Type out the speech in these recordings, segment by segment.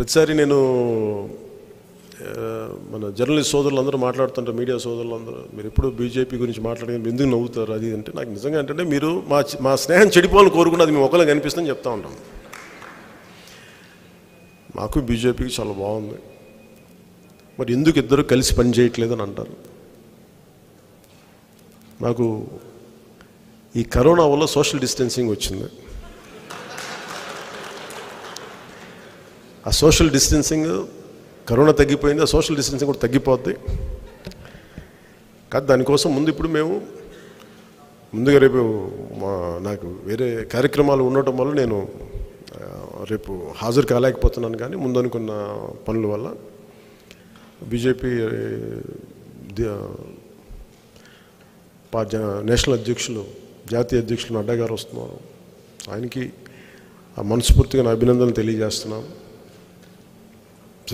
ప్రతిసారి నేను మన జర్నలిస్ట్ సోదరులందరూ మాట్లాడుతుంటారు మీడియా సోదరులందరూ మీరు ఎప్పుడు బీజేపీ గురించి మాట్లాడడానికి ఎందుకు నవ్వుతారు అది అంటే నాకు నిజంగా అంటే మీరు మా స్నేహం చెడిపోవాలని కోరుకున్నది మేము ఒకలా కనిపిస్తుందని చెప్తా ఉంటాం మాకు బీజేపీకి చాలా బాగుంది మరి ఎందుకు ఇద్దరు కలిసి పని చేయట్లేదని అంటారు నాకు ఈ కరోనా వల్ల సోషల్ డిస్టెన్సింగ్ వచ్చింది ఆ సోషల్ డిస్టెన్సింగ్ కరోనా తగ్గిపోయింది ఆ సోషల్ డిస్టెన్సింగ్ కూడా తగ్గిపోద్ది కాదు దానికోసం ముందు ఇప్పుడు మేము ముందుగా రేపు నాకు వేరే కార్యక్రమాలు ఉండటం వల్ల నేను రేపు హాజరు కాలేకపోతున్నాను కానీ ముందు అనుకున్న పనుల వల్ల బీజేపీ నేషనల్ అధ్యక్షులు జాతీయ అధ్యక్షులు నడ్డా గారు వస్తున్నారు ఆయనకి ఆ మనస్ఫూర్తిగా నా అభినందనలు తెలియజేస్తున్నాను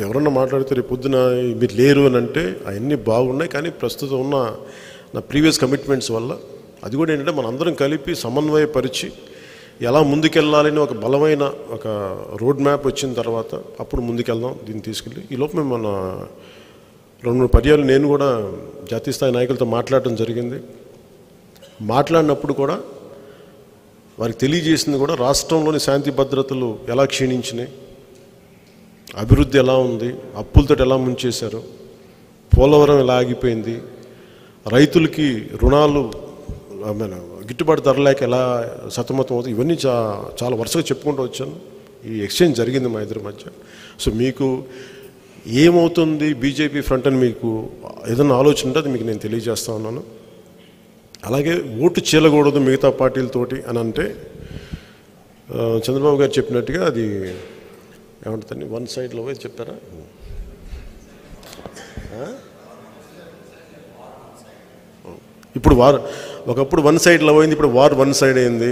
ఎవరన్నా మాట్లాడితే రేపు పొద్దున మీరు లేరు అని అంటే అవన్నీ బాగున్నాయి కానీ ప్రస్తుతం ఉన్న నా ప్రీవియస్ కమిట్మెంట్స్ వల్ల అది కూడా ఏంటంటే మనందరం కలిపి సమన్వయపరిచి ఎలా ముందుకెళ్ళాలని ఒక బలమైన ఒక రోడ్ మ్యాప్ వచ్చిన తర్వాత అప్పుడు ముందుకెళ్దాం దీన్ని తీసుకెళ్ళి ఈలోపు మేము మన 2-3 పర్యాలు నేను కూడా జాతీయ స్థాయి నాయకులతో మాట్లాడటం జరిగింది మాట్లాడినప్పుడు కూడా వారికి తెలియజేసింది కూడా రాష్ట్రంలోని శాంతి భద్రతలు ఎలా క్షీణించినాయి అభివృద్ధి ఎలా ఉంది అప్పులతో ఎలా ముంచేశారు పోలవరం ఎలా ఆగిపోయింది రైతులకి రుణాలు గిట్టుబాటు ధరలేక ఎలా సతమతం అవుతుంది ఇవన్నీ చాలా వరుసగా చెప్పుకుంటూ వచ్చాను ఈ ఎక్స్చేంజ్ జరిగింది మా ఇద్దరి మధ్య సో మీకు ఏమవుతుంది బీజేపీ ఫ్రంట్ అని మీకు ఏదన్నా ఆలోచన ఉంటే అది మీకు నేను తెలియజేస్తా ఉన్నాను అలాగే ఓటు చీలకూడదు మిగతా పార్టీలతోటి అని అంటే చంద్రబాబు గారు చెప్పినట్టుగా అది ఏమంటుందండి వన్ సైడ్లో పోయి చెప్పారా ఇప్పుడు వార్ ఒకప్పుడు వన్ సైడ్లో పోయింది ఇప్పుడు వార్ వన్ సైడ్ అయింది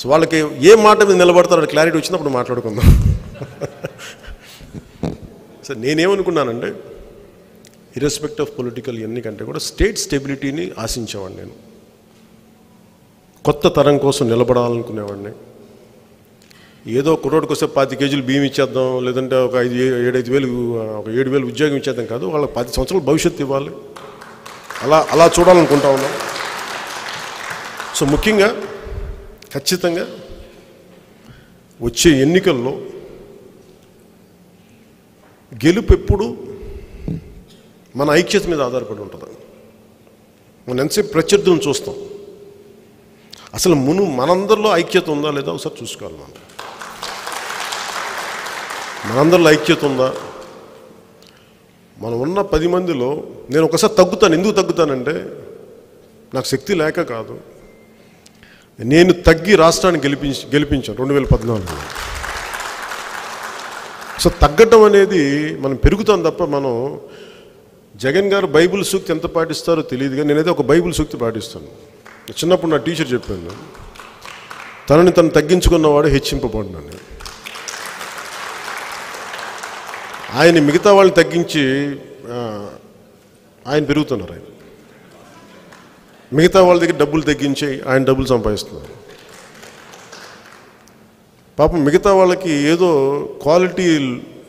సో వాళ్ళకి ఏ మాట మీద నిలబడతారో క్లారిటీ వచ్చినప్పుడు మాట్లాడుకుందాం సో నేనేమనుకున్నానంటే ఇర్రెస్పెక్ట్ ఆఫ్ పొలిటికల్ ఎన్నికంటే కూడా స్టేట్ స్టెబిలిటీని ఆశించేవాడిని నేను కొత్త తరం కోసం నిలబడాలనుకునేవాడిని ఏదో కుర్రోడికి వస్తే 10 కేజీలు బియ్యం ఇచ్చేద్దాం లేదంటే ఒక 7,000 ఉద్యోగం ఇచ్చేద్దాం కాదు వాళ్ళకి 10 సంవత్సరాలు భవిష్యత్తు ఇవ్వాలి అలా చూడాలనుకుంటా ఉన్నాం సో ముఖ్యంగా ఖచ్చితంగా వచ్చే ఎన్నికల్లో గెలుపు ఎప్పుడు మన ఐక్యత మీద ఆధారపడి ఉంటుంది మనం ఎంతసేపు ప్రత్యర్థులను చూస్తాం అసలు మనందరిలో ఐక్యత ఉందా లేదా ఒకసారి చూసుకోవాలి మనందరిలో ఐక్యత ఉందా మనం ఉన్న 10 మందిలో నేను ఒకసారి తగ్గుతాను ఎందుకు తగ్గుతానంటే నాకు శక్తి లేక కాదు నేను తగ్గి రాష్ట్రాన్ని గెలిపించాను 2014లో సో తగ్గటం అనేది మనం పెరుగుతాం తప్ప మనం జగన్ గారు బైబిల్ సూక్తి ఎంత పాటిస్తారో తెలియదు కానీ నేనైతే ఒక బైబిల్ సూక్తి పాటిస్తాను చిన్నప్పుడు నా టీచర్ చెప్పాను తనని తను తగ్గించుకున్నవాడు హెచ్చింపబడినాను ఆయన మిగతా వాళ్ళని తగ్గించి ఆయన పెరుగుతున్నారు ఆయన మిగతా వాళ్ళ దగ్గర డబ్బులు తగ్గించి ఆయన డబ్బులు సంపాదిస్తున్నారు పాపం మిగతా వాళ్ళకి ఏదో క్వాలిటీ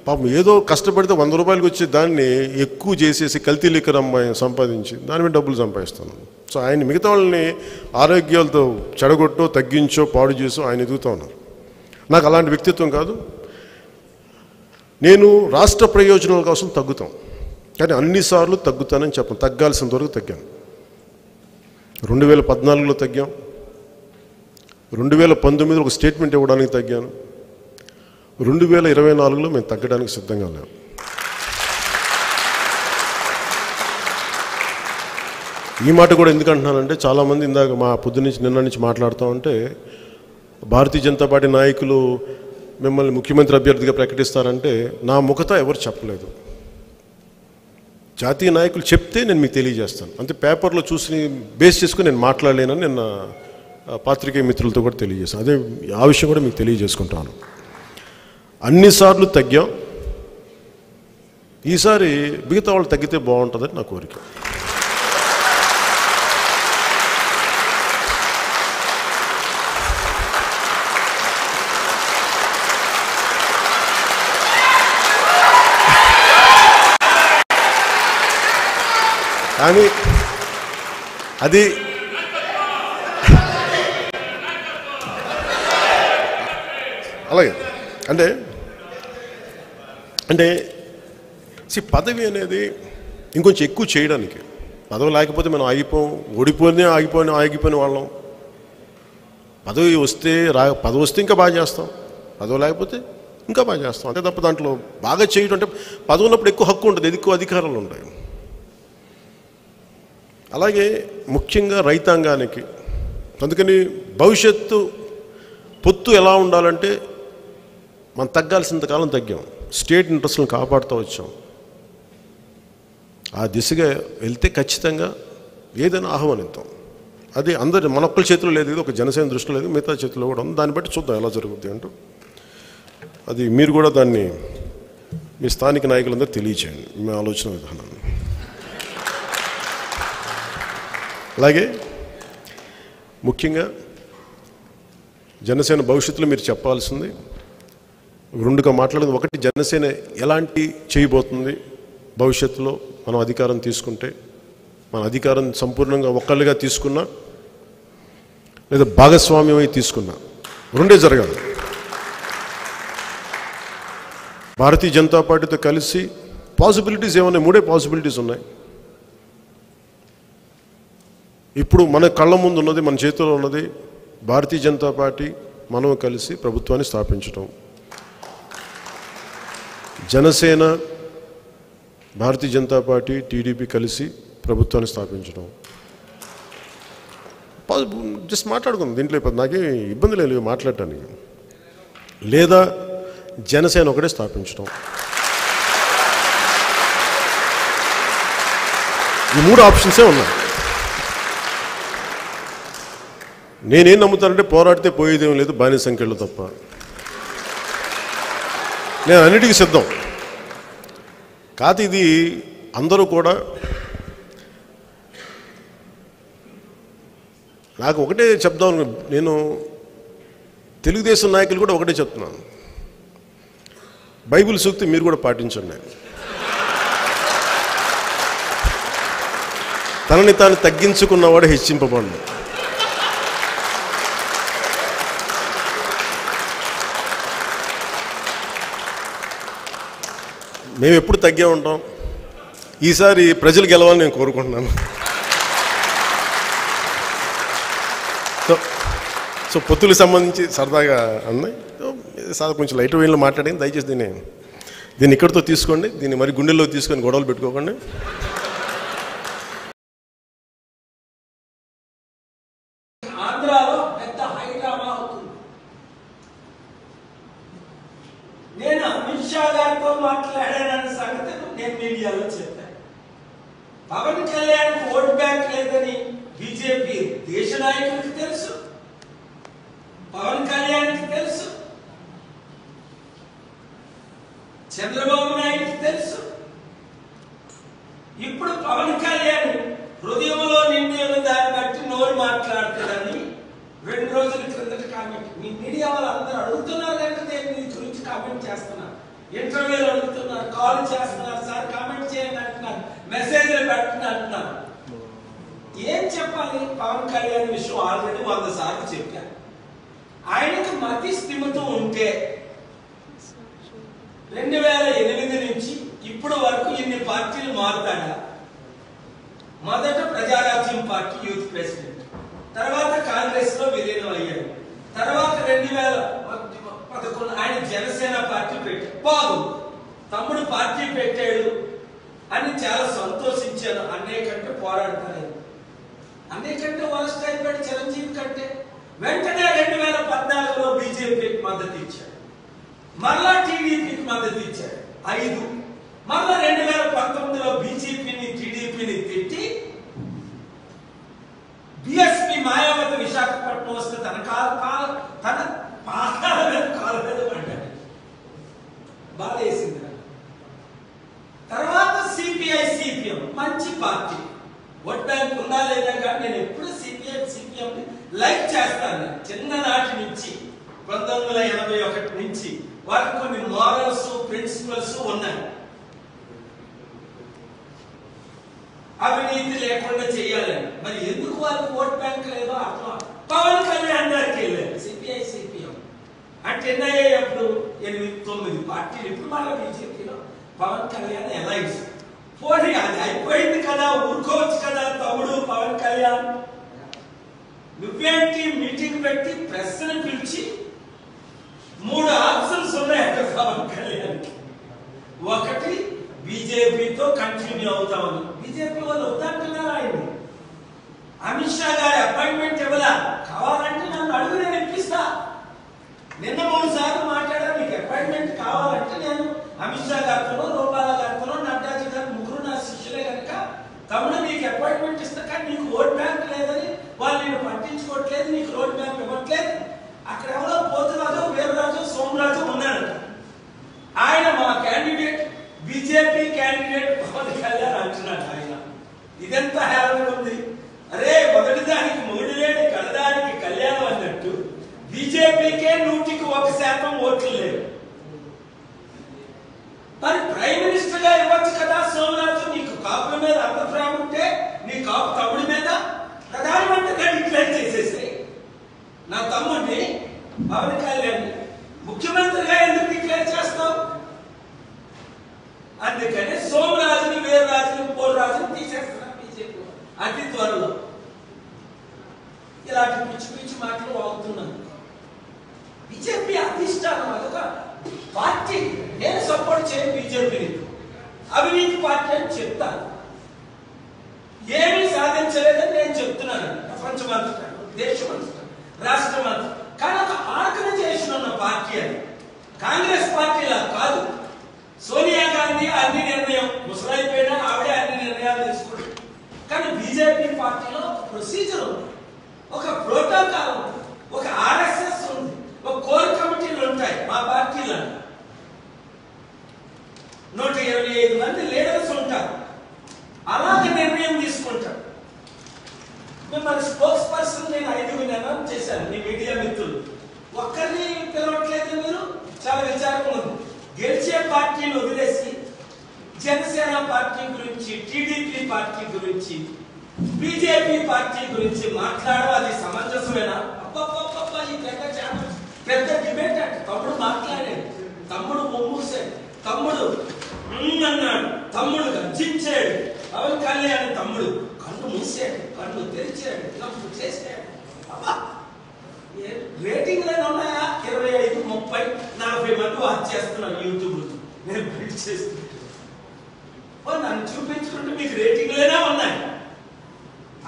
పాపం ఏదో కష్టపడితే 100 రూపాయలకి వచ్చే దాన్ని ఎక్కువ చేసేసి కల్తీ లిక్కర్ అమ్మాయి సంపాదించి దాని మీద డబ్బులు సంపాదిస్తున్నాను సో ఆయన మిగతా వాళ్ళని ఆరోగ్యాలతో చెడగొట్టో తగ్గించో పాడు చేసో ఆయన ఎదుగుతూ ఉన్నారు నాకు అలాంటి వ్యక్తిత్వం కాదు నేను రాష్ట్ర ప్రయోజనాల కోసం తగ్గుతాం కానీ అన్నిసార్లు తగ్గుతానని చెప్పను తగ్గాల్సినంత వరకు తగ్గాను 2014లో తగ్గాం 2019 ఒక స్టేట్మెంట్ ఇవ్వడానికి తగ్గాను 2024లో మేము తగ్గడానికి సిద్ధంగా లేము ఈ మాట కూడా ఎందుకంటున్నానంటే చాలామంది ఇందాక మా పొద్దునుంచి నిన్న నుంచి మాట్లాడుతూ ఉంటే భారతీయ జనతా పార్టీ నాయకులు మిమ్మల్ని ముఖ్యమంత్రి అభ్యర్థిగా ప్రకటిస్తారంటే నా ముఖత ఎవరు చెప్పలేదు జాతీయ నాయకులు చెప్తే నేను మీకు తెలియజేస్తాను అంతే పేపర్లో చూసి బేస్ చేసుకుని నేను మాట్లాడలేనని నిన్న పాత్రికేయ మిత్రులతో కూడా తెలియజేస్తాను అదే ఆ విషయం కూడా మీకు తెలియజేసుకుంటాను అన్నిసార్లు తగ్గాం ఈసారి మిగతా వాళ్ళు తగ్గితే బాగుంటుందని నా కోరిక కానీ అది అలాగే అంటే అంటే పదవి అనేది ఇంకొంచెం ఎక్కువ చేయడానికి పదవి లేకపోతే మనం ఆగిపోం ఓడిపోయిన వాళ్ళం పదవి వస్తే పదవి వస్తే ఇంకా బాగా చేస్తాం పదవి లేకపోతే ఇంకా బాగా చేస్తాం అంతే తప్ప దాంట్లో బాగా చేయడం అంటే పదవి ఉన్నప్పుడు ఎక్కువ హక్కు ఉంటుంది ఎక్కువ అధికారాలు ఉంటాయి అలాగే ముఖ్యంగా రైతాంగానికి అందుకని భవిష్యత్తు పొత్తు ఎలా ఉండాలంటే మనం తగ్గాల్సినంత కాలం తగ్గాం స్టేట్ ఇంట్రెస్ట్లను కాపాడుతూ వచ్చాం ఆ దిశగా వెళ్తే ఖచ్చితంగా ఏదైనా ఆహ్వానిద్దాం అది అందరి మనొక్కల చేతిలో లేదు ఇది ఒక జనసేన దృష్టిలో లేదు మిగతా చేతిలో కూడా ఉంది దాన్ని బట్టి చూద్దాం ఎలా జరుగుద్ది అంటూ అది మీరు కూడా దాన్ని మీ స్థానిక నాయకులందరూ తెలియచేయండి మీ ఆలోచన విధానాన్ని అలాగే ముఖ్యంగా జనసేన భవిష్యత్తులో మీరు చెప్పాల్సింది రెండుగా మాట్లాడేది ఒకటి జనసేన ఎలాంటి చేయబోతుంది భవిష్యత్తులో మనం అధికారం తీసుకుంటే మన అధికారం సంపూర్ణంగా ఒక్కళ్ళుగా తీసుకున్నా లేదా భాగస్వామ్యం అయి తీసుకున్నా రెండే జరగాలి భారతీయ జనతా పార్టీతో కలిసి పాసిబిలిటీస్ ఏమన్నాయి మూడే పాసిబిలిటీస్ ఉన్నాయి ఇప్పుడు మన కళ్ళ ముందు ఉన్నది మన చేతిలో ఉన్నది భారతీయ జనతా పార్టీ మనం కలిసి ప్రభుత్వాన్ని స్థాపించడం జనసేన భారతీయ జనతా పార్టీ టీడీపీ కలిసి ప్రభుత్వాన్ని స్థాపించడం జస్ట్ మాట్లాడుకుందాం దీంట్లో నాకే ఇబ్బంది లేదు మాట్లాడటానికి లేదా జనసేన ఒకటే స్థాపించడం ఈ మూడు ఆప్షన్సే ఉన్నాయి నేనేం నమ్ముతానంటే పోరాడితే పోయేదేం లేదు బాణీ సంఖ్యలో తప్ప నేను అన్నిటికీ సిద్ధం కాదు ఇది అందరూ కూడా నాకు ఒకటే చెప్దాం నేను తెలుగుదేశం నాయకులు కూడా ఒకటే చెప్తున్నాను బైబిల్ సూక్తి మీరు కూడా పాటించండి తనని తాను తగ్గించుకున్నవాడు హెచ్చింపబడు మేము ఎప్పుడు తగ్గే ఉంటాం ఈసారి ప్రజలు గెలవాలని నేను కోరుకుంటున్నాను సో పొత్తులకు సంబంధించి సరదాగా అన్నాయి సార్ కొంచెం లైట్ వేలో మాట్లాడింది దయచేసి దీన్ని ఇక్కడితో తీసుకోండి దీన్ని మరి గుండెల్లో తీసుకొని గొడవలు పెట్టుకోకండి పవన్ కళ్యాణ్ ఓట్ బ్యాంక్ లేదని బీజేపీ దేశ నాయకులకు తెలుసు పవన్ కళ్యాణ్కి తెలుసు చంద్రబాబు నాయుడుకి తెలుసు ఇప్పుడు పవన్ కళ్యాణ్ హృదయంలో నిండిన దాన్ని బట్టి నోరు మాట్లాడతాడని 2 రోజుల క్రిందట కామెంట్ మీ మీడియా వాళ్ళు అందరూ అడుగుతున్నారు కనుక నేను మీ గురించి కామెంట్ చేస్తున్నాను ఇంటర్వ్యూలు అడుగుతున్నారు కాల్ చేస్తున్నారు సార్ కామెంట్ చేయండి అంటున్నారు మెసేజ్లు పెడుతున్నారు అంటున్నారు ఏం చెప్పాలి పవన్ కళ్యాణ్ విషయం ఆల్రెడీ 100 సార్లు చెప్పాను ఆయనకు మతి స్థిమితం ఉంటే 2008 నుంచి ఇప్పుడు వరకు ఇన్ని పార్టీలు మారుతాడా మొదట ప్రజారాజ్యం పార్టీ యూత్ ప్రెసిడెంట్ తర్వాత కాంగ్రెస్ లో విలీనం అయ్యాడు తర్వాత 2011 ఆయన జనసేన పార్టీ పెట్టాడు బాబు తమ్ముడు పార్టీ పెట్టాడు అని చాలా సంతోషించాను అన్నికంటే పోరాడతాను అన్నికంటే వరస్ట్ అయిపోయాడు చిరంజీవి కంటే వెంటనే 2014లో బీజేపీకి మద్దతు ఇచ్చాడు మరలా టీడీపీకి మద్దతు ఇచ్చాడు 5 మరలా 2019లో బీజేపీని టీడీపీని తిట్టి బిఎస్పీ మాయావతి విశాఖపట్నం వస్తే తన పాదాల మీద కాలు మీద పడ్డాడు బాధేసింది తర్వాత సిపిఐ-సిపిఎం మంచి పార్టీ ఓట్ బ్యాంక్ ఉందా లేదా కానీ నేను ఎప్పుడు సిపిఐ-సిపిఎం లైక్ చేస్తాను చిన్ననాటి నుంచి 1981 నుంచి వారికి కొన్ని మోరల్స్ ప్రిన్సిపల్స్ ఉన్నాయి అవినీతి లేకుండా చేయాలని మరి ఎందుకు వాళ్ళు ఓట్ బ్యాంక్ లేదో అర్థం. పవన్ కళ్యాణ్ గారికి సిపిఐ సిపిఎం అంటే ఎప్పుడు 8-9 పార్టీలు ఇప్పుడు మళ్ళీ బీజేపీలో పవన్ కళ్యాణ్ ఎలైన్స్ పోనీ అది అయిపోయింది కదా ఊరుకోవచ్చు కదా తమ్ముడు పవన్ కళ్యాణ్ నువ్వేంటి మీటింగ్ పెట్టి ప్రెస్ని పిలిచి 3 ఆప్షన్స్ ఉన్నాయట పవన్ కళ్యాణ్కి ఒకటి बीजेपी तो कंटिन्यू होता बीजेपी वाले उद्दाटना अमित शाह गारी अपॉइंटमेंट इव्वला कावालंटे नन्नु अडुगु नेनु इप्पिस्ता निन्न 3 सार्लु माट्लाडा मीकु अपॉइंटमेंट कावालंटे नेनु अमित शाह गारितो लोपाला गारितो नड्डा जी गारि मुगुरु ना शिष्युले गनुक तम्मुडु मीकु अपॉइंटमेंट इस्ता कानी नीकु वोट बैंक लेदनि वाळ्ळु निन्नु पट्टिंचुकोवट्लेदु नीकु रोड मैप इव्वट्लेदु अक्कड एवरो पोतुराजु वेरुराजु सोमराजु उन्नारु आयन मा candidate BJP candidate Pawan Kalyan अंचना इदंता हेरन अरे मोदटि दानिकि मोडुलेडि कल्लानिकि कल्याणं अन्नट्टु बीजेपी के 100% ओट्लु लेवु पर प्राइम मिनिस्टर गा इव्वच्चु कदा सोमराजु नीकु कापुल मीद अंत प्रेम उंटे नी कापु तम्मुडि मीद प्रधानमंत्री गा डिक्लेर चेसेसे ना तम्मुडि पवन कल्याण मुख्यमंत्री गा एंदुकु डिक्लेर चेस्तावु अंकने सोमराज वीरराजु पोलराजु बीजेपी अति त्वर इला पिचि पिचि माटलु बीजेपी अधिष्ठान पार्टी ने सपोर्ट बीजेपी अविनीति पार्टी अमी साधन प्रपंच देश राष्ट्र आर्गनजेशन पार्टी कांग्रेस पार्टी का सोनिया गांधी अन्नी निर्णय मुसराईपेट आवड़े अन्नी निर्णया BJP party procedure protocol RSS core committee party 125 मंदी लीडर्स अला निर्णय मिम्मेल्ल स्पोक्स पर्सन मीडिया मित्रुलु पिलवट्लेदु चाला विचारकं गेलचे पार्टी वదిలేసి जनसेना पार्टी गुरिंची टीडीपी पार्टी गुरिंची बीजेपी पार्टी गुरिंची మాట్లాడడం అది సమంజసమేనా అప్పప్పప్ప ఈ పెద్ద ఛాన్స్ పెద్ద డిబేట్ అంటే తమ్ముడు మాట్లాడాడు తమ్ముడు బొమ్ముసాడు తమ్ముడు అన్నాడు తమ్ముడు గర్జించాడు పవన్ కళ్యాణ్ తమ్ముడు కన్ను మూసాడు కన్ను తెరిచాడు తప్పు చేశాడు అబ్బా रेटिंग लेना 25-30 मंद वाचना यूट्यूब नूपे रेटिंग लेना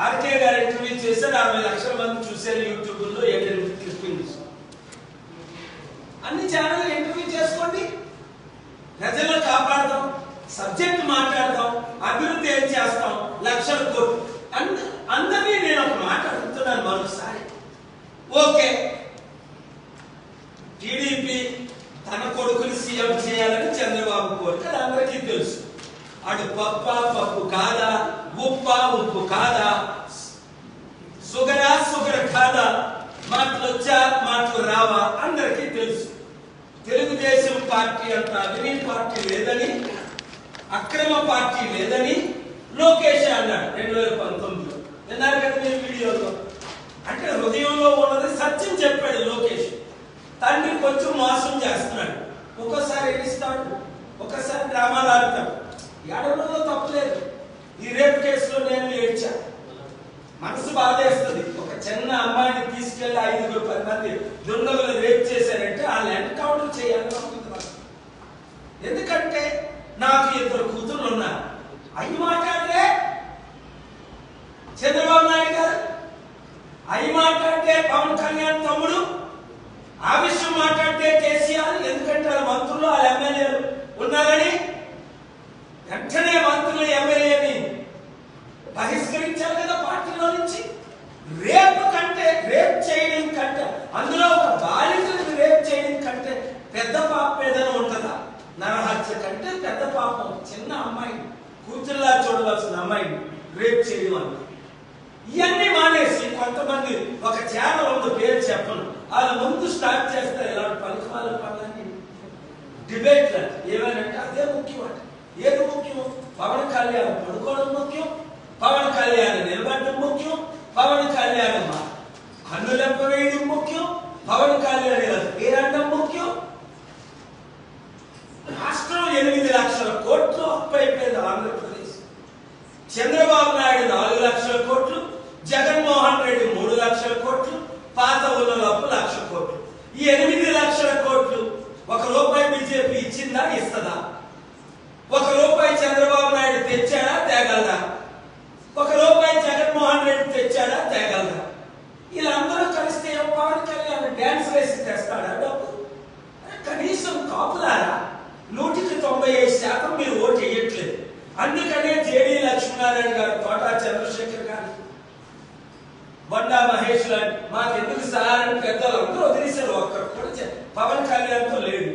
आरके गार इंटरव्यू चैसे 60 लक्षल मंद चूसर यूट्यूब अन्नी चैनल इंटरव्यू चुस्को प्रजल का सब्जेक्ट माटादा अभिवृद्धि लक्षल को अंदर ने मरोसारी ओके टीडीपी తన కొడుకుని సీఎం చేయాలని చంద్రబాబు కోరిక అందరికీ తెలుసు అడు పప్ప పప్పు కాదా ఉప్ప ఉప్పు కాదా సుగరా సుగర కాదా మాటలు వచ్చా మాటలు రావా అందరికీ తెలుసు తెలుగుదేశం పార్టీ అంత అవినీతి పార్టీ లేదని అక్రమ పార్టీ లేదని లోకేష్ అన్నాడు 2019లో ఎన్నారు కదా మీ వీడియోలో అంటే హృదయంలో ఉన్నది సత్యం చెప్పాడు లోకేష్ తండ్రి కొంచెం మోసం చేస్తున్నాడు ఒక్కోసారి ఏడిస్తాడు ఒక్కోసారి డ్రామాలు ఆడతాడు ఏడవడంలో తప్పలేదు ఈ రేప్ కేసులో నేను ఏడ్చా మనసు బాధేస్తుంది ఒక చిన్న అమ్మాయిని తీసుకెళ్లి 5-10 మంది దుండగులు రేప్ చేశారంటే ఆ ఎన్కౌంటర్ చేయాలని అనుకుంటున్నాను ఎందుకంటే నాకు ఇద్దరు కూతుర్లు ఉన్నారు అయ్యి మాట్లాడలే చంద్రబాబు నాయుడు గారు అయి మాట్లాడితే పవన్ కళ్యాణ్ తమ్ముడు ఆ విషయం మాట్లాడితే కేసీఆర్ ఎందుకంటే మంత్రులు ఎమ్మెల్యేలు ఉన్నారని వెంటనే మంత్రులు ఎమ్మెల్యేని బహిష్కరించారు కదా పార్టీలో నుంచి రేపు చేయడం కంటే అందులో ఒక బాలికను రేపు చేయడం కంటే పెద్ద పాపం ఏదైనా ఉంటుందా నరహత్య కంటే పెద్ద పాపం చిన్న అమ్మాయిని కూతురులా చూడవలసిన అమ్మాయిని రేపు చేయడం అన్నది ఇవన్నీ మానేసి కొంతమంది ఒక ఛానల్ ఉంది పేరు చెప్పను వాళ్ళ ముందు స్టార్ట్ చేస్తారు ఇలాంటి పలుకుమాల పనులన్నీ డిబేట్ ఏమైనా అదే ముఖ్యం ఏది ముఖ్యం పవన్ కళ్యాణ్ పడుకోవడం ముఖ్యం పవన్ కళ్యాణ్ నిలబడడం ముఖ్యం, పవన్ కళ్యాణ్ కన్నులెప్ప వేయడం ముఖ్యం, పవన్ కళ్యాణ్ పేరడం ముఖ్యం. రాష్ట్రం 8 లక్షల కోట్లు అప్పైపోయింది ఆంధ్రప్రదేశ్. చంద్రబాబు నాయుడు 4 లక్షల కోట్లు, జగన్మోహన్ రెడ్డి 3 లక్షల కోట్లు, పాత ఉన్న లోపు 1 లక్ష కోట్లు. ఈ 8 లక్షల కోట్లు 1 రూపాయి బీజేపీ ఇచ్చిందా, ఇస్తుందా? 1 రూపాయి చంద్రబాబు నాయుడు తెచ్చాడా, తేగలదా? 1 రూపాయి జగన్మోహన్ రెడ్డి తెచ్చాడా, తేగలదా? వీళ్ళందరూ కలిస్తే పవన్ కళ్యాణ్ డ్యాన్స్ వేసి తెస్తాడా డబ్బు? కనీసం కాపులారా 195% మీరు ఓటు వేయట్లేదు. అందుకనే జేడీ లక్ష్మీనారాయణ గారు, తోటా చంద్రశేఖర్ గారు, బండా మహేష్ లాంటి మాకెందుకు సార్ అని పెద్దలు అందరూ వదిలేశారు. ఒక్కరు కూడా పవన్ కళ్యాణ్తో లేదు.